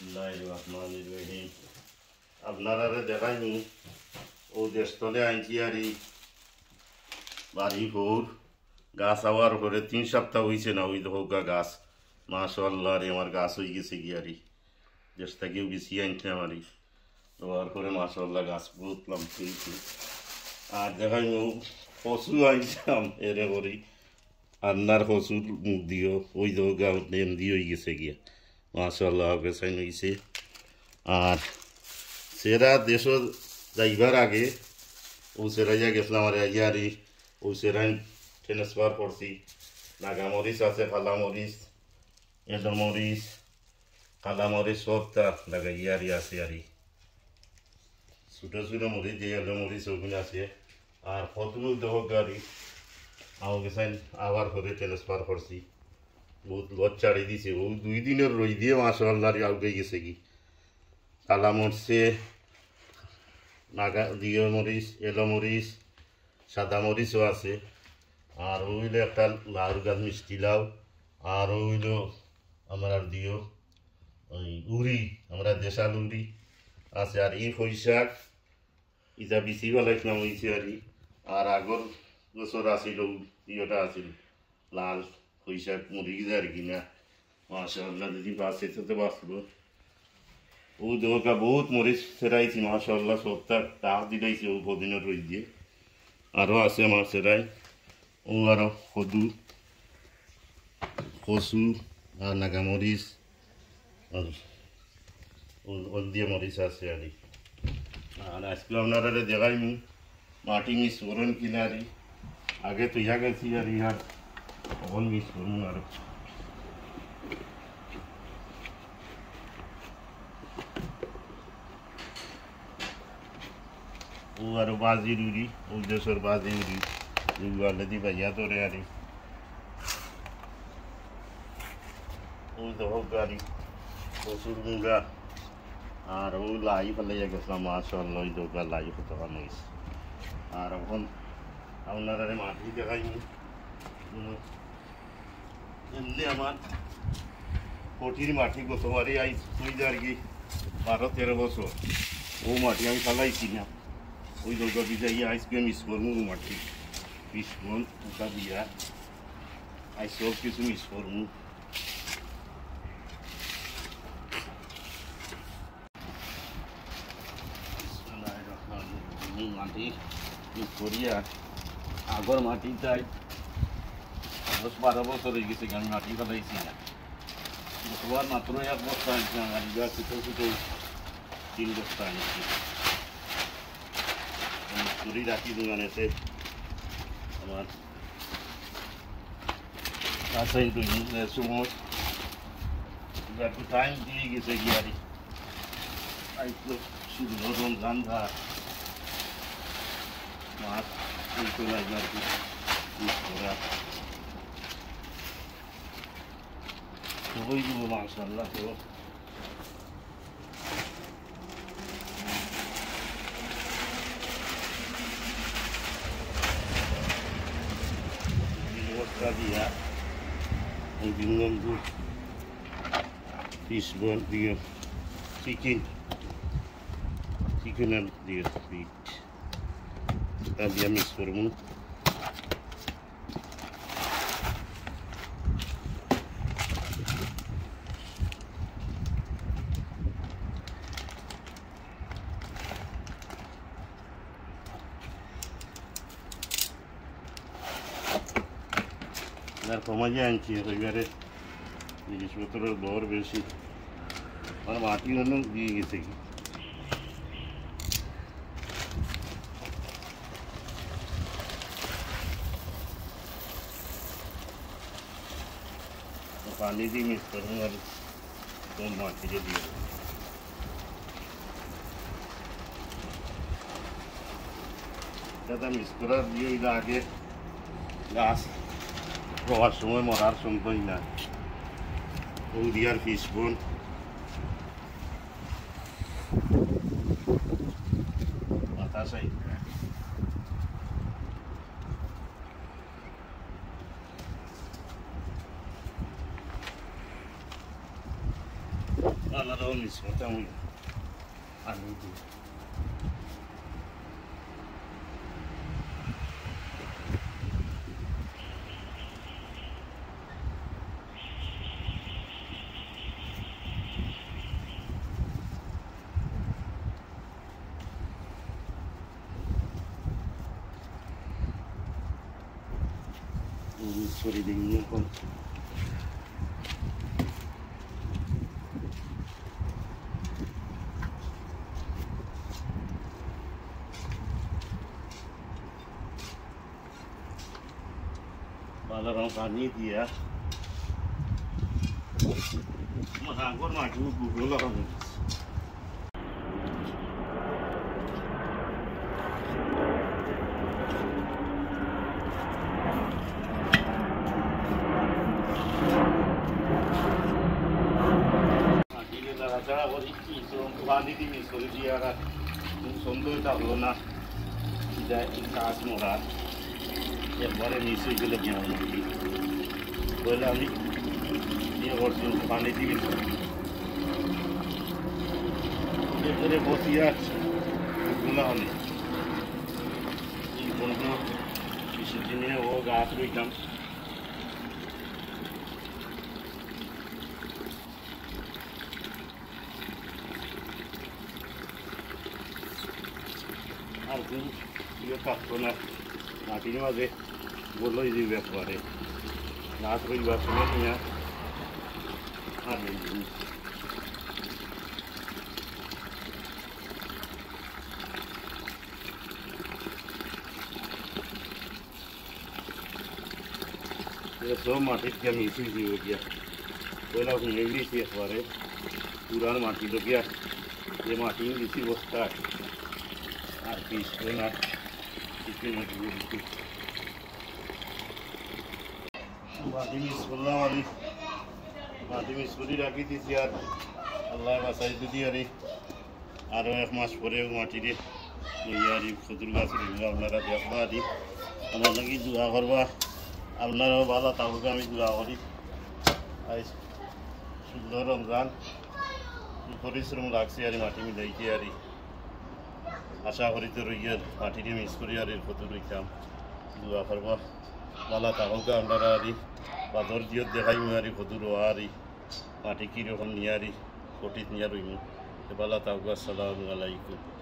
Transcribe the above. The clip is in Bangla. বিসমিল্লাহির রহমানির রহিম। আপনারা দেখাইনি ও দেশতলে আইনচিয়ারি বাড়ি ভোর গাছ আওয়ার করে 3 সপ্তাহ হয়েছে না, ওই দোকা গাছ মাশাআল্লাহ রে আমার গাছ হয়ে গেছে গিয়ারি। দেশ থেকেও বেশি আনছে আমারই দেওয়ার করে মাশাআল্লাহ গাছ বুঝলাম কিন্তু। আর দেখাইনি কচু আনছিলাম এরে করি আন্নার কচুর মুখ দিও ওই দোকা নেম দিয়ে হয়ে গেছে গিয়া মাশাআল্লাহ বেসাইন হয়েছে। আর সেরা দেশ যাইবার আগে ও সেরাইয়া গেছিলাম আর ইয়ারি ও সেরাই ট্রান্সফার করছি। নাগামরিচ আছে, কালামরিচ, এদমরিচ, কালামরিচ সবটা লাগা ইয়ারি আছে আরই ছোটো ছোটো মরিচ দিয়ে এদমরিচ ওগুলো আছে। আর ফতুল দেহ গাড়ি আমার বেসাইন আবার করে ট্রান্সফার করছি, বহুত লজ চাড়ি দিছে ও 2 দিনের রই দিয়ে মাশাআল্লাহ আগে গেছে কি। কালা মরছে, নাগা দিয়ে মরিচ, এলো মরিচ, সাদা মরিচও আছে। আর ওইল একটা লাউর গাছ মিষ্টি লাউ, আর ওইল আমরা দিও ওই উড়ি আমরা দেশাল উড়ি আছে। আর এই পৈশাক ইটা বেশি ভালো নাম হয়েছে আরই। আর আগর বছর আসিল ইয়েটা আসিল লাল পৈশাক মরে গেছে আর কি না মাশাআল্লাহ, যদি বাঁচে তো বাঁচবো। ও দোকা বহুত মরিচ সেরাইছি মাশাআল্লাহ সবটা টাক দিলাইছে ও কদিনের রোজ দিয়ে। আরও আছে আমার সেরাই ও আরও কদু, কচু আর নাগামরিচ হলদিয়া মরিচ আছে আরই। আর আজকে আপনারা দেখাইনি মাটি মিস করুন কিনা আরই, আগে তো ইয়া গেছি আর ইহার তখন মিস করুন। আর ও আরও বাজির উড়ি ও দেশের বাজি উড়ি আলাদি ভাইয়া ধরে আরে ও দোক গাড়ি প্রচুর মুগা। আর ও লাই ফেলাইয়া গেছিলাম মাশাআল্লাহ ওই দোকা লাই হতে হয়েছে। আর এখন আপনারা মাটি দেখাইনি এমনি আমার কঠিন মাটি গতবারই আইসে আর কি 12-13 বছর ও মাটি আমি ফেলাইছি না ওই দোকা বিজাই আইসক্রিম মিস করবো মাটি মিস করুন ওটা দিয়া আই সব কিছু মিস করুন। মাটি মিস করিয়া আগর মাটি তাই 10-12 বছর হয়ে গেছে আমি মাটি ফেলাইছি না, গতবার মাত্র 1 বস্তা আনছি আমি যা ছোটো ছোটো 3 বস্তা আনছি চুরি রাখি দোকানেতে আমার কাছে সময় একটু টাইম দিয়ে গেছে গিয়ারি। আর তো শুধু নরম গান্ধা মাছ আর কি করা সবাই দিব মাশাআল্লাহ। তো দিয়া এই বিঙ্গু ফিশ বল দিয়ে চিকেন আর দিয়ে ফিট তা দিয়ে মিক্স করবো। আর কমাইয়া আনছি এবারে জিনিসপত্রের বর বেশি আর মাটি অন্য দিয়ে গেছে কি পানি দিয়ে মিক্স করবো আর কোন মাটিকে দিয়ে দেবো। এটা মিক্স করার দিয়ে ওইটা আগে গাছ হওয়ার সময় মরার সম্ভবই না ও দিয়ার ফিস বোন বাতাসাই আলাদা Domnului Sfântăm Lui. Amin. Sorii de mine încolo. Bala rampanit dia. Masa angkor maju gugur lah kamu. Tablona tidak ikhlas murah yang boleh misi gelapnya boleh ni dia version panik di sini dia boleh bosiat guna ni ini guna di sini ni oh gas hitam Până la tine de boloi de veapare. La astfel va să mergem. Amin. Eu sunt matic că mi-i suiziu de ea. Până la unei vise soare, uran matic de ea. E matic de si vostar. Ar fi spune মাটি মিস করলি রাখি দিছি আর আল্লাহ বাঁচাই দিদি আরে আরও এক মাস পরে মাটিরে ইয়ারি খুদুর গাছ রইব আপনারা দেখবা দি আমার নাকি দোয়া করবা আপনারাও ভালো থাকবে আমি দোয়া করি আজ সুন্দর রমজান পরিশ্রম লাগছে আর মাটি মিলাইছি আরে আশা করি তো রইয়ের মাটিটি মিস করি আর এর কত রইতাম দোয়া করবা ভালো থাকবে আপনারা আরে বাদর দিয়ে দেখাই মারি কদুর আরি মাটি কীরকম নিয়ারি কটিত নিয়া রইম এ ভালো থাকবে আসসালামু আলাইকুম।